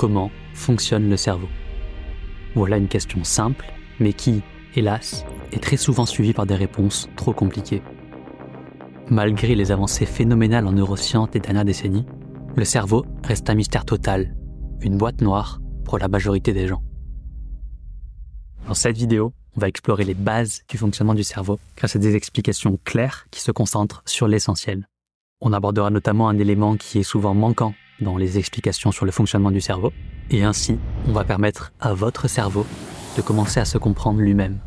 comment fonctionne le cerveau? Voilà une question simple, mais qui, hélas, est très souvent suivie par des réponses trop compliquées. Malgré les avancées phénoménales en neurosciences des dernières décennies, le cerveau reste un mystère total, une boîte noire pour la majorité des gens. Dans cette vidéo, on va explorer les bases du fonctionnement du cerveau grâce à des explications claires qui se concentrent sur l'essentiel. On abordera notamment un élément qui est souvent manquant dans les explications sur le fonctionnement du cerveau, et ainsi, on va permettre à votre cerveau de commencer à se comprendre lui-même.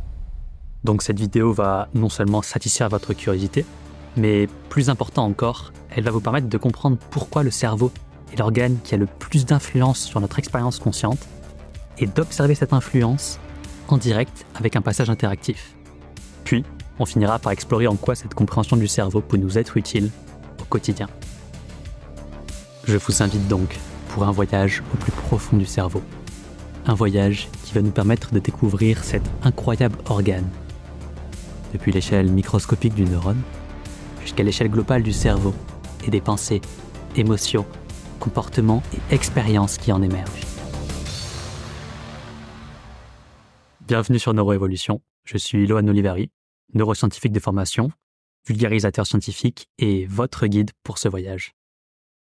Donc cette vidéo va non seulement satisfaire votre curiosité, mais plus important encore, elle va vous permettre de comprendre pourquoi le cerveau est l'organe qui a le plus d'influence sur notre expérience consciente, et d'observer cette influence en direct avec un passage interactif. Puis, on finira par explorer en quoi cette compréhension du cerveau peut nous être utile au quotidien. Je vous invite donc pour un voyage au plus profond du cerveau. Un voyage qui va nous permettre de découvrir cet incroyable organe. Depuis l'échelle microscopique du neurone, jusqu'à l'échelle globale du cerveau et des pensées, émotions, comportements et expériences qui en émergent. Bienvenue sur Neuroévolution, je suis Loan Olivari, neuroscientifique de formation, vulgarisateur scientifique et votre guide pour ce voyage.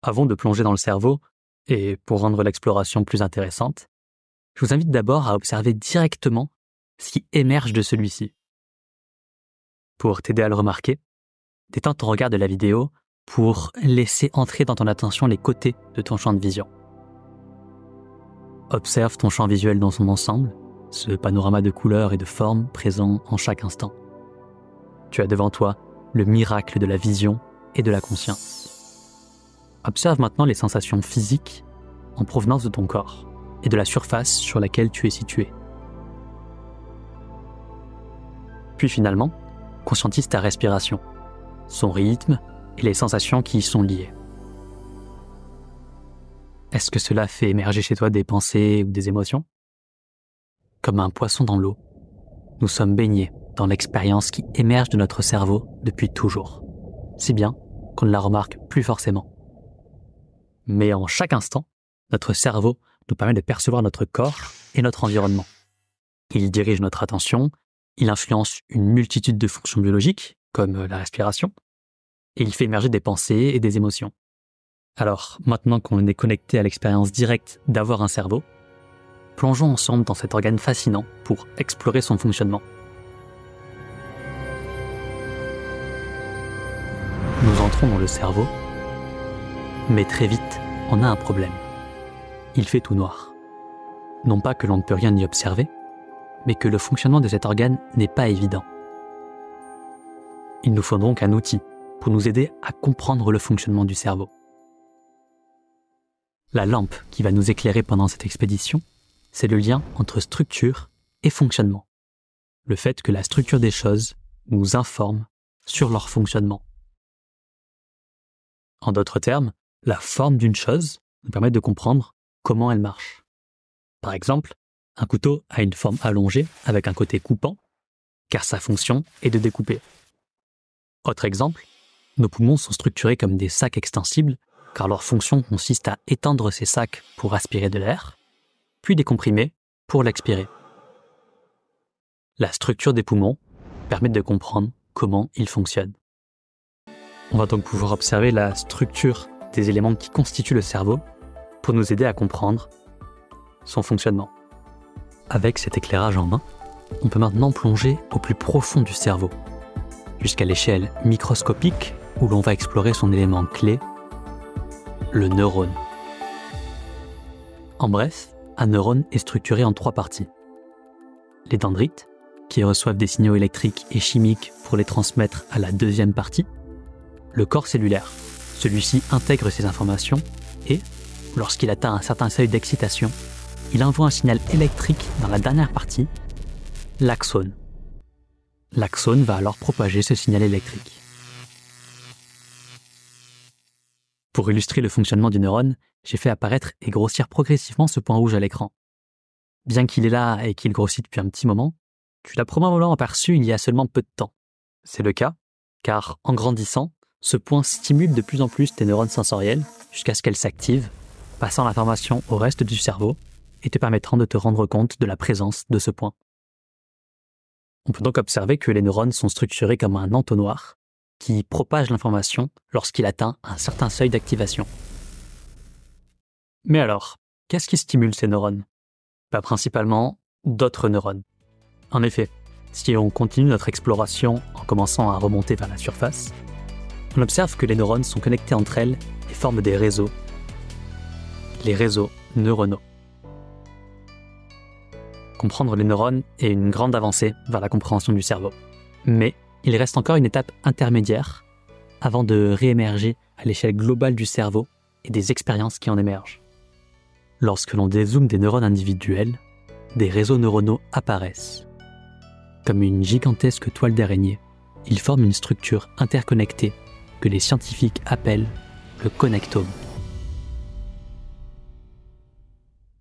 Avant de plonger dans le cerveau, et pour rendre l'exploration plus intéressante, je vous invite d'abord à observer directement ce qui émerge de celui-ci. Pour t'aider à le remarquer, détends ton regard de la vidéo pour laisser entrer dans ton attention les côtés de ton champ de vision. Observe ton champ visuel dans son ensemble, ce panorama de couleurs et de formes présent en chaque instant. Tu as devant toi le miracle de la vision et de la conscience. Observe maintenant les sensations physiques en provenance de ton corps et de la surface sur laquelle tu es situé. Puis finalement, conscientise ta respiration, son rythme et les sensations qui y sont liées. Est-ce que cela fait émerger chez toi des pensées ou des émotions ? Comme un poisson dans l'eau, nous sommes baignés dans l'expérience qui émerge de notre cerveau depuis toujours, si bien qu'on ne la remarque plus forcément. Mais en chaque instant, notre cerveau nous permet de percevoir notre corps et notre environnement. Il dirige notre attention, il influence une multitude de fonctions biologiques, comme la respiration, et il fait émerger des pensées et des émotions. Alors, maintenant qu'on est connecté à l'expérience directe d'avoir un cerveau, plongeons ensemble dans cet organe fascinant pour explorer son fonctionnement. Nous entrons dans le cerveau, mais très vite, on a un problème. Il fait tout noir. Non pas que l'on ne peut rien y observer, mais que le fonctionnement de cet organe n'est pas évident. Il nous faut donc un outil pour nous aider à comprendre le fonctionnement du cerveau. La lampe qui va nous éclairer pendant cette expédition, c'est le lien entre structure et fonctionnement. Le fait que la structure des choses nous informe sur leur fonctionnement. En d'autres termes, la forme d'une chose nous permet de comprendre comment elle marche. Par exemple, un couteau a une forme allongée avec un côté coupant, car sa fonction est de découper. Autre exemple, nos poumons sont structurés comme des sacs extensibles, car leur fonction consiste à étendre ces sacs pour aspirer de l'air, puis décomprimer pour l'expirer. La structure des poumons permet de comprendre comment ils fonctionnent. On va donc pouvoir observer la structure des éléments qui constituent le cerveau pour nous aider à comprendre son fonctionnement. Avec cet éclairage en main, on peut maintenant plonger au plus profond du cerveau, jusqu'à l'échelle microscopique où l'on va explorer son élément clé, le neurone. En bref, un neurone est structuré en trois parties. Les dendrites, qui reçoivent des signaux électriques et chimiques pour les transmettre à la deuxième partie. Le corps cellulaire, celui-ci intègre ces informations et, lorsqu'il atteint un certain seuil d'excitation, il envoie un signal électrique dans la dernière partie, l'axone. L'axone va alors propager ce signal électrique. Pour illustrer le fonctionnement du neurone, j'ai fait apparaître et grossir progressivement ce point rouge à l'écran. Bien qu'il est là et qu'il grossit depuis un petit moment, tu l'as probablement aperçu il y a seulement peu de temps. C'est le cas, car en grandissant, ce point stimule de plus en plus tes neurones sensoriels jusqu'à ce qu'elles s'activent, passant l'information au reste du cerveau et te permettant de te rendre compte de la présence de ce point. On peut donc observer que les neurones sont structurés comme un entonnoir qui propage l'information lorsqu'il atteint un certain seuil d'activation. Mais alors, qu'est-ce qui stimule ces neurones ? Pas principalement d'autres neurones. En effet, si on continue notre exploration en commençant à remonter vers la surface, on observe que les neurones sont connectés entre elles et forment des réseaux, les réseaux neuronaux. Comprendre les neurones est une grande avancée vers la compréhension du cerveau. Mais il reste encore une étape intermédiaire avant de réémerger à l'échelle globale du cerveau et des expériences qui en émergent. Lorsque l'on dézoome des neurones individuels, des réseaux neuronaux apparaissent. Comme une gigantesque toile d'araignée, ils forment une structure interconnectée que les scientifiques appellent le connectome.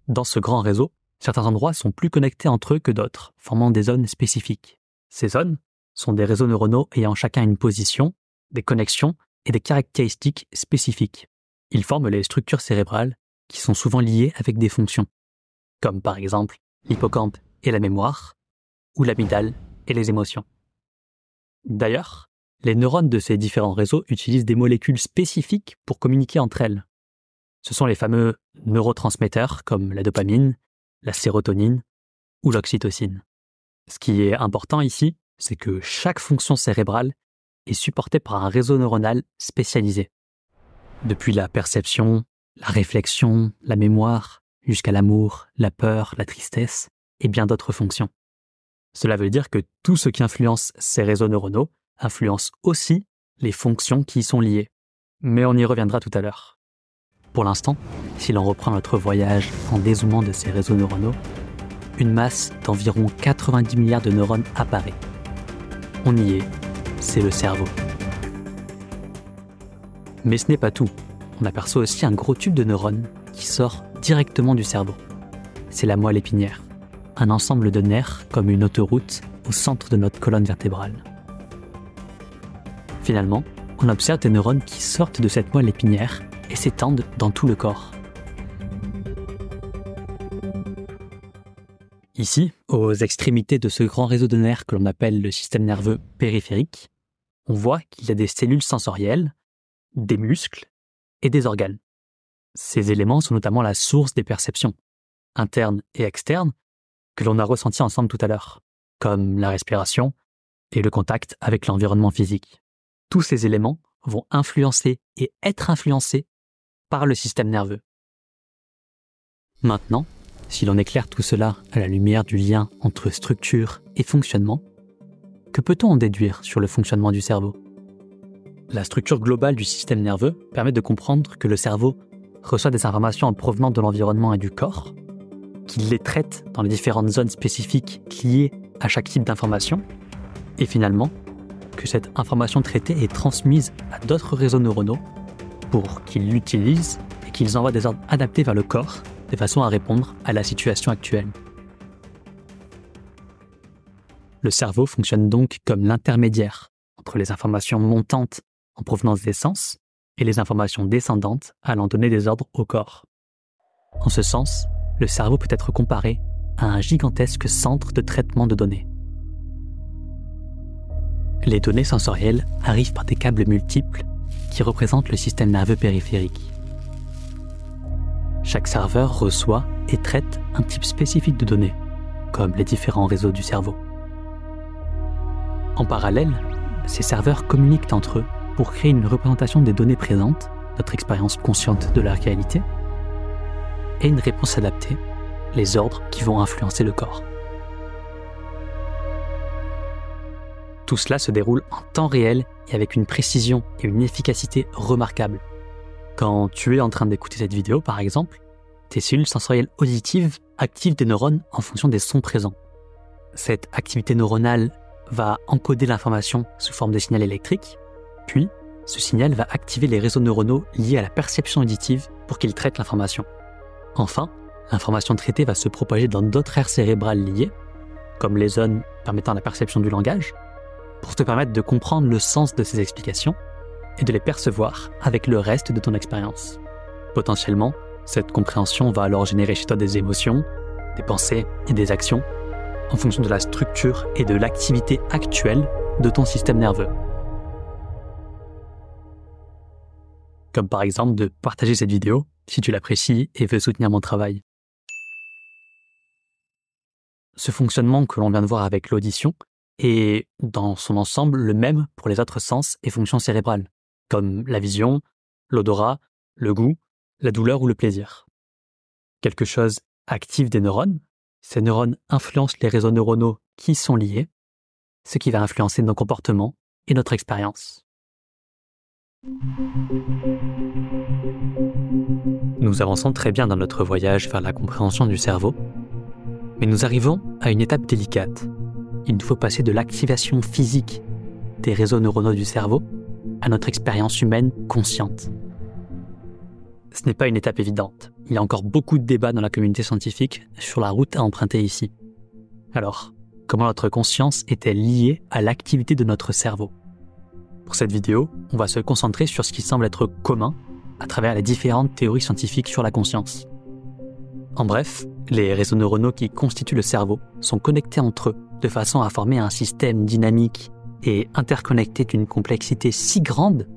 Dans ce grand réseau, certains endroits sont plus connectés entre eux que d'autres, formant des zones spécifiques. Ces zones sont des réseaux neuronaux ayant chacun une position, des connexions et des caractéristiques spécifiques. Ils forment les structures cérébrales qui sont souvent liées avec des fonctions, comme par exemple l'hippocampe et la mémoire, ou l'amygdale et les émotions. D'ailleurs, les neurones de ces différents réseaux utilisent des molécules spécifiques pour communiquer entre elles. Ce sont les fameux neurotransmetteurs comme la dopamine, la sérotonine ou l'oxytocine. Ce qui est important ici, c'est que chaque fonction cérébrale est supportée par un réseau neuronal spécialisé. Depuis la perception, la réflexion, la mémoire, jusqu'à l'amour, la peur, la tristesse et bien d'autres fonctions. Cela veut dire que tout ce qui influence ces réseaux neuronaux influence aussi les fonctions qui y sont liées. Mais on y reviendra tout à l'heure. Pour l'instant, si l'on reprend notre voyage en dézoomant de ces réseaux neuronaux, une masse d'environ 90 milliards de neurones apparaît. On y est, c'est le cerveau. Mais ce n'est pas tout. On aperçoit aussi un gros tube de neurones qui sort directement du cerveau. C'est la moelle épinière, un ensemble de nerfs comme une autoroute au centre de notre colonne vertébrale. Finalement, on observe des neurones qui sortent de cette moelle épinière et s'étendent dans tout le corps. Ici, aux extrémités de ce grand réseau de nerfs que l'on appelle le système nerveux périphérique, on voit qu'il y a des cellules sensorielles, des muscles et des organes. Ces éléments sont notamment la source des perceptions, internes et externes, que l'on a ressenties ensemble tout à l'heure, comme la respiration et le contact avec l'environnement physique. Tous ces éléments vont influencer et être influencés par le système nerveux. Maintenant, si l'on éclaire tout cela à la lumière du lien entre structure et fonctionnement, que peut-on en déduire sur le fonctionnement du cerveau ? La structure globale du système nerveux permet de comprendre que le cerveau reçoit des informations en provenant de l'environnement et du corps, qu'il les traite dans les différentes zones spécifiques liées à chaque type d'information, et finalement, que cette information traitée est transmise à d'autres réseaux neuronaux pour qu'ils l'utilisent et qu'ils envoient des ordres adaptés vers le corps de façon à répondre à la situation actuelle. Le cerveau fonctionne donc comme l'intermédiaire entre les informations montantes en provenance des sens et les informations descendantes allant donner des ordres au corps. En ce sens, le cerveau peut être comparé à un gigantesque centre de traitement de données. Les données sensorielles arrivent par des câbles multiples qui représentent le système nerveux périphérique. Chaque serveur reçoit et traite un type spécifique de données, comme les différents réseaux du cerveau. En parallèle, ces serveurs communiquent entre eux pour créer une représentation des données présentes, notre expérience consciente de la réalité, et une réponse adaptée, les ordres qui vont influencer le corps. Tout cela se déroule en temps réel et avec une précision et une efficacité remarquables. Quand tu es en train d'écouter cette vidéo, par exemple, tes cellules sensorielles auditives activent des neurones en fonction des sons présents. Cette activité neuronale va encoder l'information sous forme de signal électrique, puis ce signal va activer les réseaux neuronaux liés à la perception auditive pour qu'ils traitent l'information. Enfin, l'information traitée va se propager dans d'autres aires cérébrales liées, comme les zones permettant la perception du langage, pour te permettre de comprendre le sens de ces explications et de les percevoir avec le reste de ton expérience. Potentiellement, Cette compréhension va alors générer chez toi des émotions, des pensées et des actions en fonction de la structure et de l'activité actuelle de ton système nerveux. Comme par exemple de partager cette vidéo si tu l'apprécies et veux soutenir mon travail. Ce fonctionnement que l'on vient de voir avec l'audition est dans son ensemble le même pour les autres sens et fonctions cérébrales, comme la vision, l'odorat, le goût, la douleur ou le plaisir. Quelque chose active des neurones, ces neurones influencent les réseaux neuronaux qui sont liés, ce qui va influencer nos comportements et notre expérience. Nous avançons très bien dans notre voyage vers la compréhension du cerveau, mais nous arrivons à une étape délicate. Il nous faut passer de l'activation physique des réseaux neuronaux du cerveau à notre expérience humaine consciente. Ce n'est pas une étape évidente. Il y a encore beaucoup de débats dans la communauté scientifique sur la route à emprunter ici. Alors, comment notre conscience est-elle liée à l'activité de notre cerveau? Pour cette vidéo, on va se concentrer sur ce qui semble être commun à travers les différentes théories scientifiques sur la conscience. En bref, les réseaux neuronaux qui constituent le cerveau sont connectés entre eux de façon à former un système dynamique et interconnecté d'une complexité si grande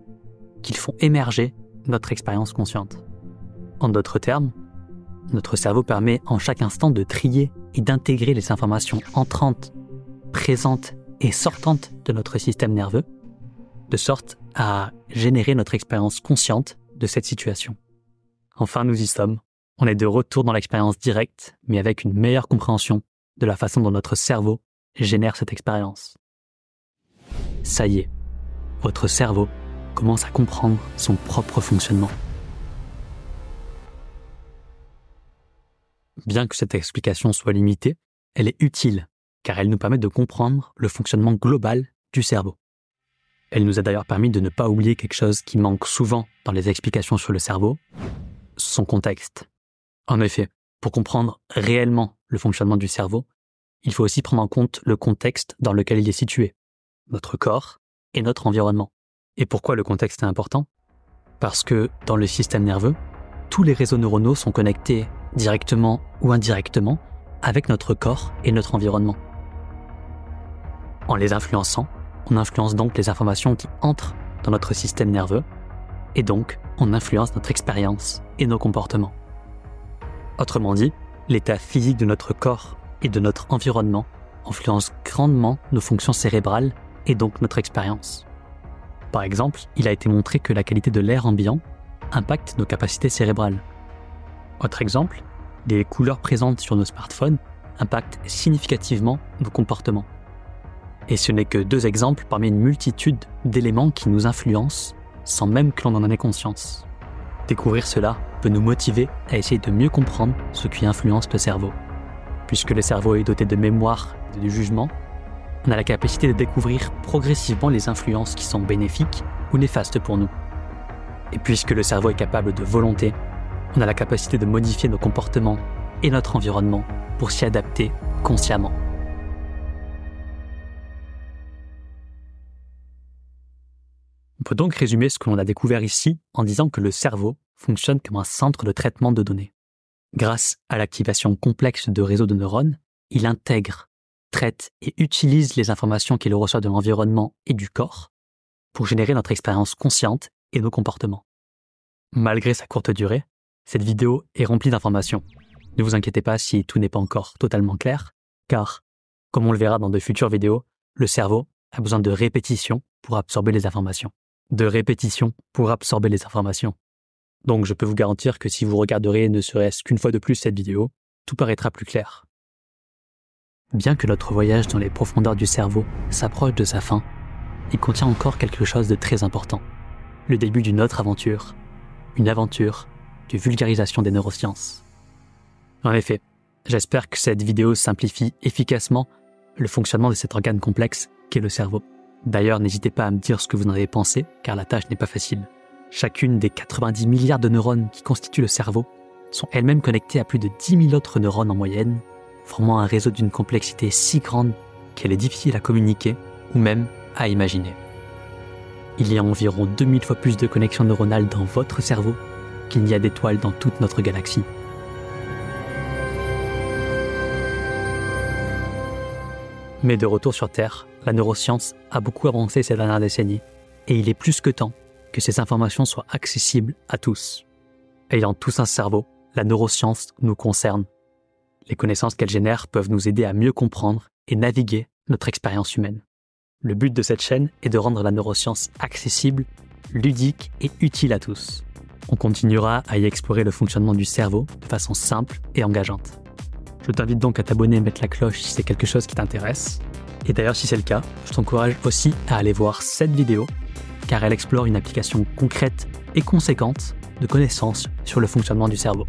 qu'ils font émerger notre expérience consciente. En d'autres termes, notre cerveau permet en chaque instant de trier et d'intégrer les informations entrantes, présentes et sortantes de notre système nerveux, de sorte à générer notre expérience consciente de cette situation. Enfin, nous y sommes. On est de retour dans l'expérience directe, mais avec une meilleure compréhension de la façon dont notre cerveau génère cette expérience. Ça y est, votre cerveau commence à comprendre son propre fonctionnement. Bien que cette explication soit limitée, elle est utile, car elle nous permet de comprendre le fonctionnement global du cerveau. Elle nous a d'ailleurs permis de ne pas oublier quelque chose qui manque souvent dans les explications sur le cerveau, son contexte. En effet, pour comprendre réellement le fonctionnement du cerveau, il faut aussi prendre en compte le contexte dans lequel il est situé, notre corps et notre environnement. Et pourquoi le contexte est important? Parce que dans le système nerveux, tous les réseaux neuronaux sont connectés directement ou indirectement avec notre corps et notre environnement. En les influençant, on influence donc les informations qui entrent dans notre système nerveux et donc on influence notre expérience et nos comportements. Autrement dit, l'état physique de notre corps et de notre environnement influence grandement nos fonctions cérébrales et donc notre expérience. Par exemple, il a été montré que la qualité de l'air ambiant impacte nos capacités cérébrales. Autre exemple, les couleurs présentes sur nos smartphones impactent significativement nos comportements. Et ce n'est que deux exemples parmi une multitude d'éléments qui nous influencent sans même que l'on en ait conscience. Découvrir cela peut nous motiver à essayer de mieux comprendre ce qui influence le cerveau. Puisque le cerveau est doté de mémoire et de jugement, on a la capacité de découvrir progressivement les influences qui sont bénéfiques ou néfastes pour nous. Et puisque le cerveau est capable de volonté, on a la capacité de modifier nos comportements et notre environnement pour s'y adapter consciemment. On peut donc résumer ce que l'on a découvert ici en disant que le cerveau fonctionne comme un centre de traitement de données. Grâce à l'activation complexe de réseaux de neurones, il intègre, traite et utilise les informations qu'il reçoit de l'environnement et du corps pour générer notre expérience consciente et nos comportements. Malgré sa courte durée, cette vidéo est remplie d'informations. Ne vous inquiétez pas si tout n'est pas encore totalement clair, car, comme on le verra dans de futures vidéos, le cerveau a besoin de répétition pour absorber les informations. Donc je peux vous garantir que si vous regarderez ne serait-ce qu'une fois de plus cette vidéo, tout paraîtra plus clair. Bien que notre voyage dans les profondeurs du cerveau s'approche de sa fin, il contient encore quelque chose de très important. Le début d'une autre aventure. Une aventure de vulgarisation des neurosciences. En effet, j'espère que cette vidéo simplifie efficacement le fonctionnement de cet organe complexe qu'est le cerveau. D'ailleurs, n'hésitez pas à me dire ce que vous en avez pensé, car la tâche n'est pas facile. Chacune des 90 milliards de neurones qui constituent le cerveau sont elles-mêmes connectées à plus de 10 000 autres neurones en moyenne, formant un réseau d'une complexité si grande qu'elle est difficile à communiquer ou même à imaginer. Il y a environ 2000 fois plus de connexions neuronales dans votre cerveau qu'il n'y a d'étoiles dans toute notre galaxie. Mais de retour sur Terre, la neuroscience a beaucoup avancé ces dernières décennies, et il est plus que temps que ces informations soient accessibles à tous. Ayant tous un cerveau, la neuroscience nous concerne. Les connaissances qu'elle génère peuvent nous aider à mieux comprendre et naviguer notre expérience humaine. Le but de cette chaîne est de rendre la neuroscience accessible, ludique et utile à tous. On continuera à y explorer le fonctionnement du cerveau de façon simple et engageante. Je t'invite donc à t'abonner et mettre la cloche si c'est quelque chose qui t'intéresse. Et d'ailleurs, si c'est le cas, je t'encourage aussi à aller voir cette vidéo, car elle explore une application concrète et conséquente de connaissances sur le fonctionnement du cerveau.